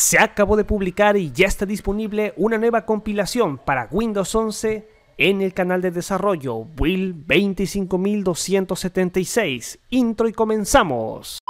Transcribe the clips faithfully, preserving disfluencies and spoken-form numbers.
Se acabó de publicar y ya está disponible una nueva compilación para Windows once en el canal de desarrollo Build veinticinco mil doscientos setenta y seis. Intro y comenzamos.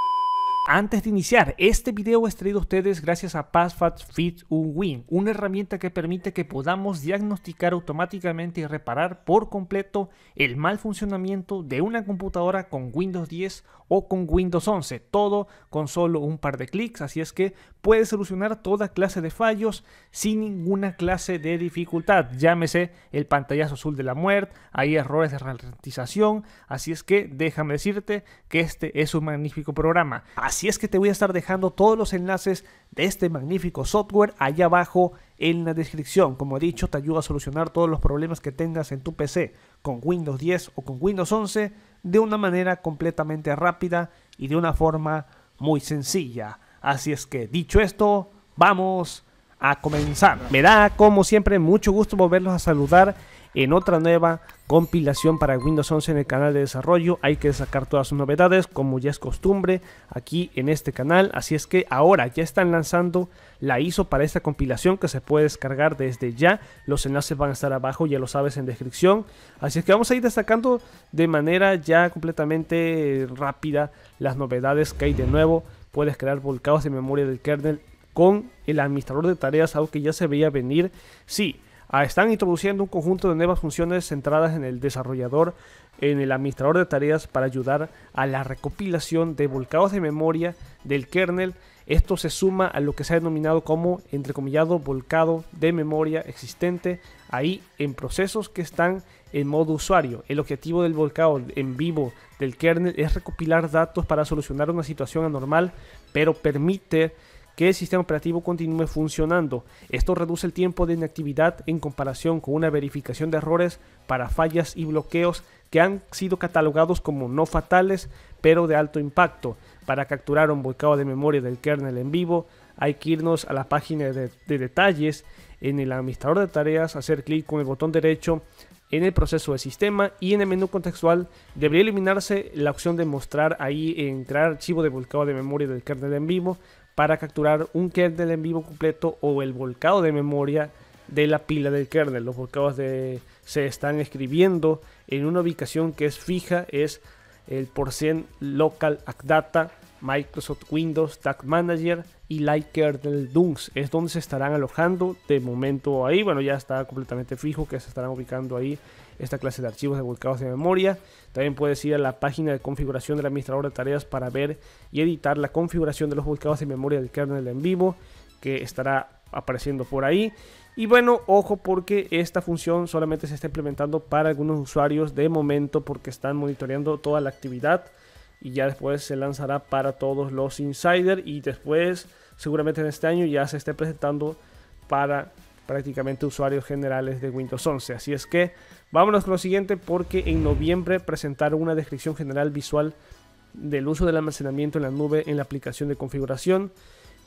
Antes de iniciar, este video es traído a ustedes gracias a PassFab FixUWin, una herramienta que permite que podamos diagnosticar automáticamente y reparar por completo el mal funcionamiento de una computadora con Windows diez o con Windows once, todo con solo un par de clics, así es que puedes solucionar toda clase de fallos sin ninguna clase de dificultad, llámese el pantallazo azul de la muerte, hay errores de ralentización, así es que déjame decirte que este es un magnífico programa. Así es que te voy a estar dejando todos los enlaces de este magnífico software allá abajo en la descripción. Como he dicho, te ayuda a solucionar todos los problemas que tengas en tu P C con Windows diez o con Windows once de una manera completamente rápida y de una forma muy sencilla. Así es que, dicho esto, vamos a comenzar. Me da, como siempre, mucho gusto volverlos a saludar en otra nueva compilación para Windows once en el canal de desarrollo. Hay que sacar todas sus novedades, como ya es costumbre aquí en este canal. Así es que ahora ya están lanzando la I S O para esta compilación, que se puede descargar desde ya. Los enlaces van a estar abajo, ya lo sabes, en descripción. Así es que vamos a ir destacando de manera ya completamente rápida las novedades que hay de nuevo. Puedes crear volcados de memoria del kernel con el administrador de tareas, algo que ya se veía venir. Sí, están introduciendo un conjunto de nuevas funciones centradas en el desarrollador, en el administrador de tareas, para ayudar a la recopilación de volcados de memoria del kernel. Esto se suma a lo que se ha denominado como, entrecomillado, volcado de memoria existente ahí en procesos que están en modo usuario. El objetivo del volcado en vivo del kernel es recopilar datos para solucionar una situación anormal, pero permite que el sistema operativo continúe funcionando. Esto reduce el tiempo de inactividad en comparación con una verificación de errores para fallas y bloqueos que han sido catalogados como no fatales, pero de alto impacto. Para capturar un volcado de memoria del kernel en vivo, hay que irnos a la página de, de detalles en el administrador de tareas, hacer clic con el botón derecho en el proceso del sistema y en el menú contextual debería eliminarse la opción de mostrar ahí en crear archivo de volcado de memoria del kernel en vivo para capturar un kernel en vivo completo o el volcado de memoria de la pila del kernel. Los volcados de, se están escribiendo en una ubicación que es fija, es el percent local acdata, Microsoft Windows Tag Manager y Light Kernel Dunks, es donde se estarán alojando de momento ahí. Bueno, ya está completamente fijo que se estarán ubicando ahí esta clase de archivos de volcados de memoria. También puedes ir a la página de configuración del administrador de tareas para ver y editar la configuración de los volcados de memoria del kernel en vivo, que estará apareciendo por ahí. Y bueno, ojo, porque esta función solamente se está implementando para algunos usuarios de momento, porque están monitoreando toda la actividad. Y ya después se lanzará para todos los Insider. Y después, seguramente en este año, ya se esté presentando para prácticamente usuarios generales de Windows once. Así es que vámonos con lo siguiente, porque en noviembre presentaron una descripción general visual del uso del almacenamiento en la nube en la aplicación de configuración.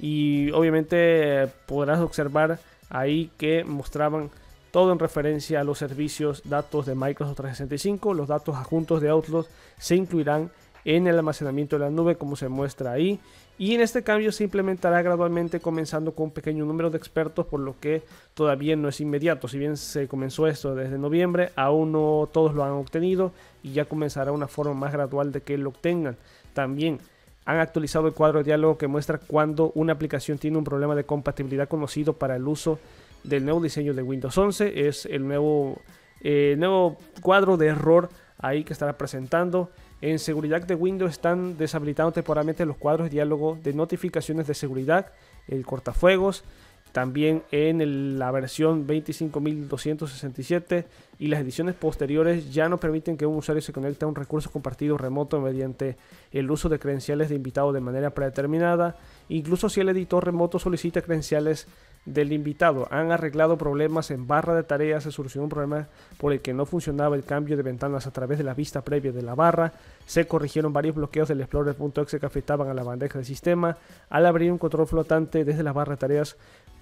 Y obviamente podrás observar ahí que mostraban todo en referencia a los servicios datos de Microsoft trescientos sesenta y cinco. Los datos adjuntos de Outlook se incluirán en el almacenamiento de la nube, como se muestra ahí, y en este cambio se implementará gradualmente, comenzando con un pequeño número de expertos, por lo que todavía no es inmediato. Si bien se comenzó esto desde noviembre, aún no todos lo han obtenido y ya comenzará una forma más gradual de que lo obtengan. También han actualizado el cuadro de diálogo que muestra cuando una aplicación tiene un problema de compatibilidad conocido para el uso del nuevo diseño de Windows once. Es el nuevo, eh, nuevo cuadro de error ahí que estará presentando. En seguridad de Windows están deshabilitando temporalmente los cuadros de diálogo de notificaciones de seguridad, el cortafuegos, también en el, la versión veinticinco mil doscientos sesenta y siete y las ediciones posteriores ya no permiten que un usuario se conecte a un recurso compartido remoto mediante el uso de credenciales de invitado de manera predeterminada, incluso si el editor remoto solicita credenciales del invitado. Han arreglado problemas en barra de tareas. Se solucionó un problema por el que no funcionaba el cambio de ventanas a través de la vista previa de la barra. Se corrigieron varios bloqueos del Explorer punto exe que afectaban a la bandeja del sistema. Al abrir un control flotante desde la barra de tareas,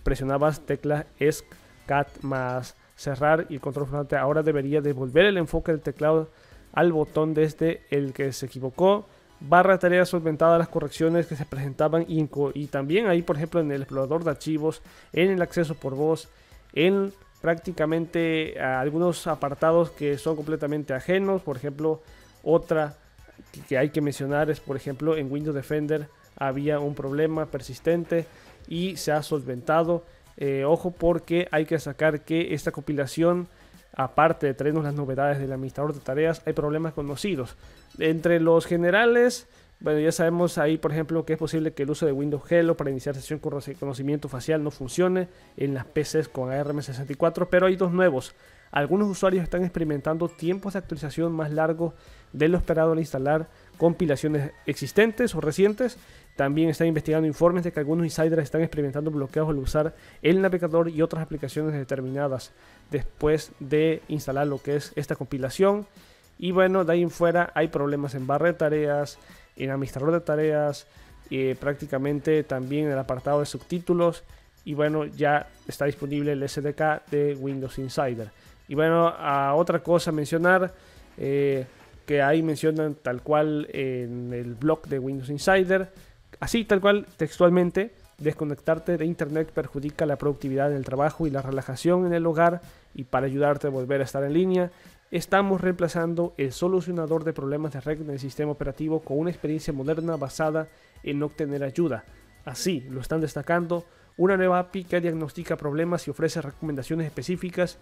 presionabas tecla ESC-CAT más cerrar y el control flotante ahora debería devolver el enfoque del teclado al botón desde el que se equivocó. barra de tareas solventadas las correcciones que se presentaban, y, y también ahí, por ejemplo, en el explorador de archivos, en el acceso por voz, en prácticamente algunos apartados que son completamente ajenos. Por ejemplo, otra que hay que mencionar es, por ejemplo, en Windows Defender había un problema persistente y se ha solventado. Eh, ojo, porque hay que sacar que esta compilación, aparte de traernos las novedades del administrador de tareas, hay problemas conocidos. Entre los generales, bueno, ya sabemos ahí, por ejemplo, que es posible que el uso de Windows Hello para iniciar sesión con reconocimiento facial no funcione en las P Cs con A R M sesenta y cuatro, pero hay dos nuevos. Algunos usuarios están experimentando tiempos de actualización más largos de lo esperado al instalar compilaciones existentes o recientes. También están investigando informes de que algunos insiders están experimentando bloqueos al usar el navegador y otras aplicaciones determinadas después de instalar lo que es esta compilación. Y bueno, de ahí en fuera hay problemas en barra de tareas, en administrador de tareas, eh, prácticamente también en el apartado de subtítulos. Y bueno, ya está disponible el S D K de Windows Insider. Y bueno, a otra cosa a mencionar, eh, que ahí mencionan tal cual en el blog de Windows Insider, así tal cual textualmente: desconectarte de internet perjudica la productividad en el trabajo y la relajación en el hogar, y para ayudarte a volver a estar en línea, estamos reemplazando el solucionador de problemas de red en el sistema operativo con una experiencia moderna basada en obtener ayuda. Así lo están destacando. Una nueva A P I que diagnostica problemas y ofrece recomendaciones específicas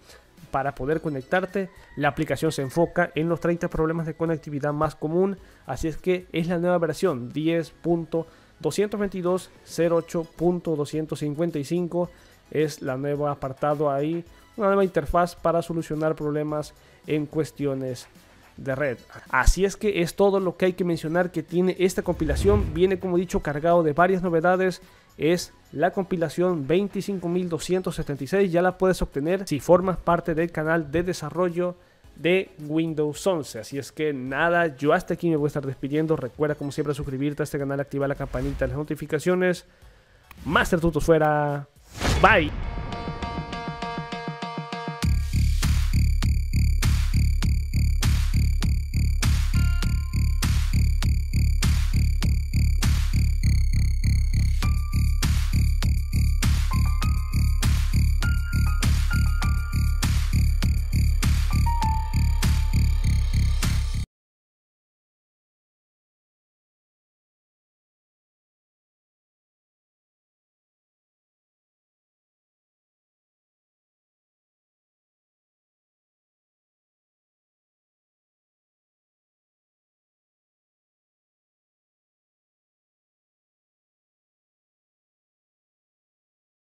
para poder conectarte. La aplicación se enfoca en los treinta problemas de conectividad más común, así es que es la nueva versión diez punto doscientos veintidós punto cero ocho punto doscientos cincuenta y cinco. Es la nueva apartado ahí, una nueva interfaz para solucionar problemas en cuestiones de red. Así es que es todo lo que hay que mencionar que tiene esta compilación. Viene, como dicho, cargado de varias novedades. Es la compilación veinticinco mil doscientos setenta y seis, ya la puedes obtener si formas parte del canal de desarrollo de Windows once. Así es que nada, yo hasta aquí me voy a estar despidiendo. Recuerda, como siempre, suscribirte a este canal, activar la campanita de las notificaciones. Master Tutos fuera, bye.